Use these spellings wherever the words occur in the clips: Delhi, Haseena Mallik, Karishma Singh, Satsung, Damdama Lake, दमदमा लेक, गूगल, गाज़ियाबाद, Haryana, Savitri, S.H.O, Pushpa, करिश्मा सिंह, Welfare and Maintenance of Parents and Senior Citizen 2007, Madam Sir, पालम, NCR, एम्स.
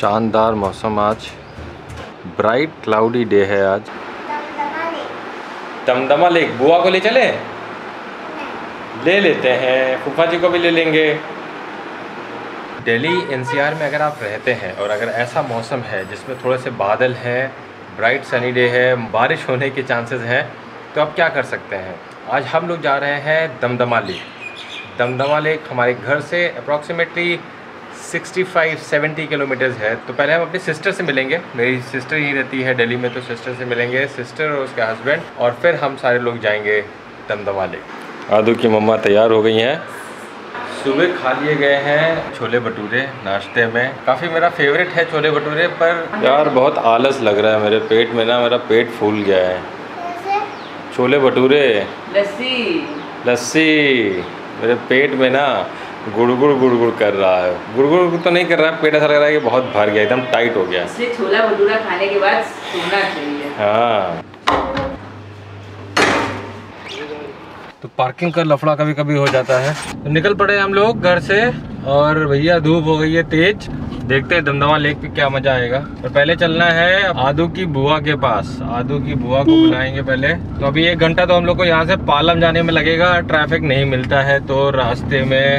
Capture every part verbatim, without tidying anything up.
शानदार मौसम आज, ब्राइट क्लाउडी डे है आज। दमदमा लेक बुआ को ले चले, ले लेते हैं, फूफा जी को भी ले लेंगे। दिल्ली एन सी आर में अगर आप रहते हैं और अगर ऐसा मौसम है जिसमें थोड़े से बादल है, ब्राइट सनी डे है, बारिश होने के चांसेस हैं, तो आप क्या कर सकते हैं। आज हम लोग जा रहे हैं दमदमा लेक। दमदमा लेक हमारे घर से approximately sixty five seventy kilometres है। तो पहले हम अपनी सिस्टर से मिलेंगे, मेरी सिस्टर ही रहती है दिल्ली में, तो सिस्टर से मिलेंगे, सिस्टर और उसके हस्बैंड, और फिर हम सारे लोग जाएंगे दमदमा लेक। आदू की मम्मा तैयार हो गई हैं। सुबह खा लिए गए हैं छोले भटूरे नाश्ते में। काफ़ी मेरा फेवरेट है छोले भटूरे, पर यार बहुत आलस लग रहा है मेरे पेट में ना, मेरा पेट फूल गया है। छोले भटूरे लस्सी लस्सी मेरे पेट में ना गुड़गुड़ गुड़गुड़ कर रहा है। गुड़गुड़ तो नहीं कर रहा है, पेट ऐसा लग रहा है कि बहुत भर गया, एकदम टाइट हो गया। इसलिए छोला भटूरा खाने के बाद सोना चाहिए। हाँ, तो पार्किंग का लफड़ा कभी कभी हो जाता है। तो निकल पड़े हम लोग घर से, और भैया धूप हो गई है तेज। देखते हैं दमदमा लेक पे क्या मजा आएगा। और पहले चलना है आदू की बुआ के पास, आदू की बुआ को बुलाएंगे पहले। तो अभी एक घंटा तो हम लोग को यहाँ से पालम जाने में लगेगा, ट्रैफिक नहीं मिलता है तो रास्ते में।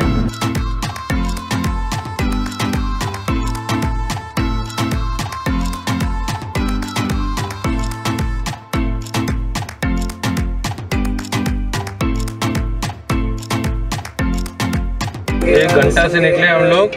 एक घंटा से निकले हम लोग,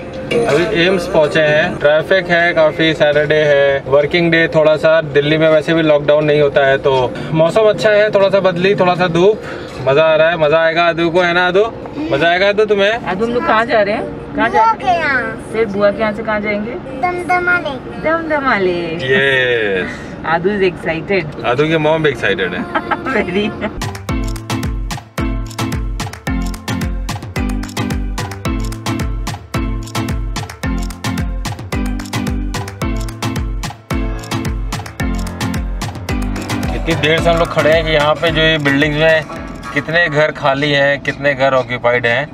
अभी एम्स पहुंचे हैं। ट्रैफिक है काफ़ी, सैटरडे है, वर्किंग डे, थोड़ा सा दिल्ली में वैसे भी लॉकडाउन नहीं होता है। तो मौसम अच्छा है, थोड़ा सा बदली, थोड़ा सा धूप, मज़ा आ रहा है। मज़ा आएगा आदू को, है ना आदू? मज़ा आएगा आदू तुम्हें? आदू हम लोग कहाँ जा रहे हैं? बुआ के यहाँ। फिर बुआ के यहाँ से कहाँ जाएंगे? दमदमा लेक। दमदमा लेक। Yes. Aadu is excited. Aadu के मॉम भी एक्साइटेड है। देर से हम लोग खड़े हैं कि यहाँ पे जो ये बिल्डिंग्स में कितने घर खाली हैं, कितने घर ऑक्यूपाइड हैं,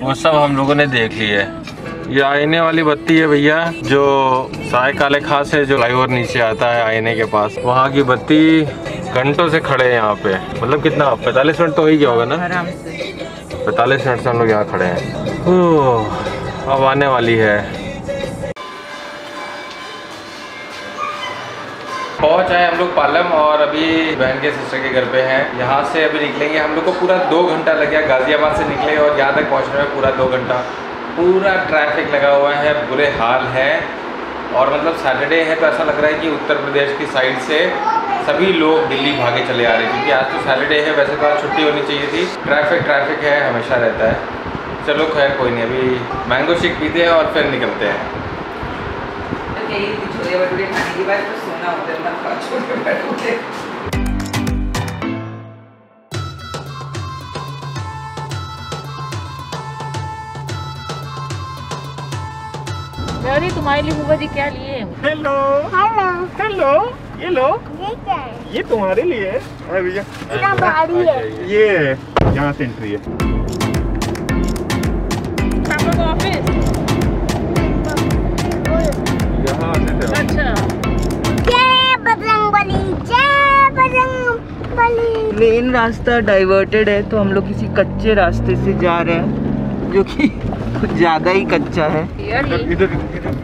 वो सब हम लोगों ने देख ली है। ये आईने वाली बत्ती है भैया, जो साय काले खास है, जो फ्लाईओवर नीचे आता है आईने के पास, वहाँ की बत्ती। घंटों से खड़े हैं यहाँ पे, मतलब कितना पैंतालीस मिनट तो हो ही गया होगा ना, पैंतालीस मिनट से हम लोग यहाँ खड़े हैं। ओह, अब आने वाली है। पहुँच आए हम लोग पालम, और अभी बहन के सिस्टर के घर पे हैं। यहाँ से अभी निकलेंगे हम लोग को, पूरा दो घंटा लग गया। गाज़ियाबाद से निकले और यहाँ तक पहुँचने में पूरा दो घंटा। पूरा ट्रैफिक लगा हुआ है, बुरे हाल है। और मतलब सैटरडे है तो ऐसा लग रहा है कि उत्तर प्रदेश की साइड से सभी लोग दिल्ली भागे चले आ रहे हैं, क्योंकि आज तो सैटरडे है, वैसे तो आज छुट्टी होनी चाहिए थी। ट्रैफिक ट्रैफिक है, हमेशा रहता है। चलो खैर कोई नहीं, अभी मैंगो शेक पीते हैं और फिर निकलते हैं। छोले भटूरे खाने के बाद तो सोना होता है ना, छोले भटूरे। अरे तुम्हारे लिए फूफा जी क्या लिए? हेलो हेलो हेलो, ये लो, ये क्या है? ये तुम्हारे लिए है। अरे भैया इतना भारी है ये, यहाँ से एंट्री है। मेन रास्ता डाइवर्टेड है तो हम लोग किसी कच्चे रास्ते से जा रहे हैं, जो कि कुछ ज्यादा ही कच्चा है। इधर इधर इधर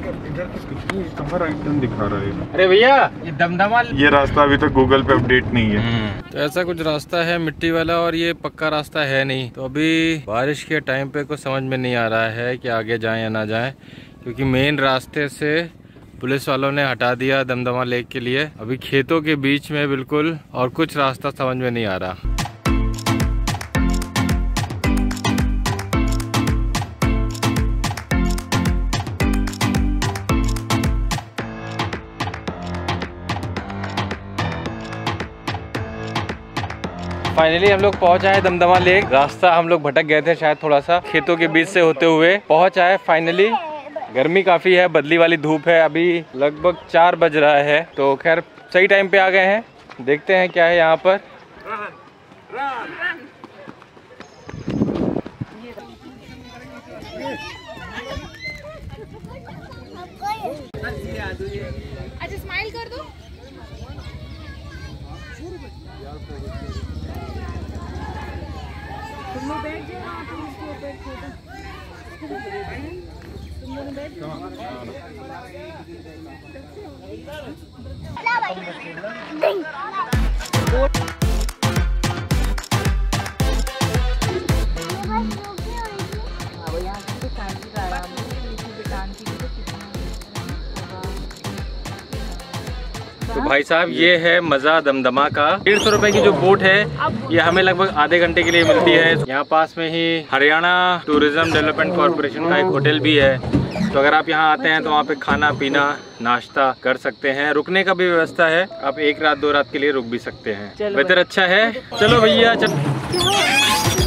कमरा एकदम दिखा रहा है। अरे भैया ये दमदमा, ये रास्ता अभी तक गूगल पे अपडेट नहीं है। तो ऐसा कुछ रास्ता है मिट्टी वाला, और ये पक्का रास्ता है नहीं। तो अभी बारिश के टाइम पे कुछ समझ में नहीं आ रहा है कि आगे जाए या ना जाए, क्योंकि मेन रास्ते से पुलिस वालों ने हटा दिया दमदमा लेक के लिए। अभी खेतों के बीच में बिल्कुल, और कुछ रास्ता समझ में नहीं आ रहा। फाइनली हम लोग पहुंच आए दमदमा लेक। रास्ता हम लोग भटक गए थे शायद थोड़ा सा, खेतों के बीच से होते हुए पहुंच आए फाइनली। गर्मी काफ़ी है, बदली वाली धूप है, अभी लगभग चार बज रहा है। तो खैर सही टाइम पे आ गए हैं, देखते हैं क्या है यहाँ पर। Run, run, run. अच्छा स्माइल कर दो। तुम लोग बैठ जाओ, तुम इसके ऊपर तुम लोग बैठ जाओ। तो भाई साहब ये है मज़ा दमदमा का। डेढ़ सौ रुपए की जो बोट है ये हमें लगभग आधे घंटे के लिए मिलती है। यहाँ पास में ही हरियाणा टूरिज्म डेवलपमेंट कॉर्पोरेशन का एक होटल भी है, तो अगर आप यहाँ आते हैं तो वहाँ पे खाना पीना नाश्ता कर सकते हैं। रुकने का भी व्यवस्था है, आप एक रात दो रात के लिए रुक भी सकते हैं। बेहतर अच्छा है। चलो भैया चलो।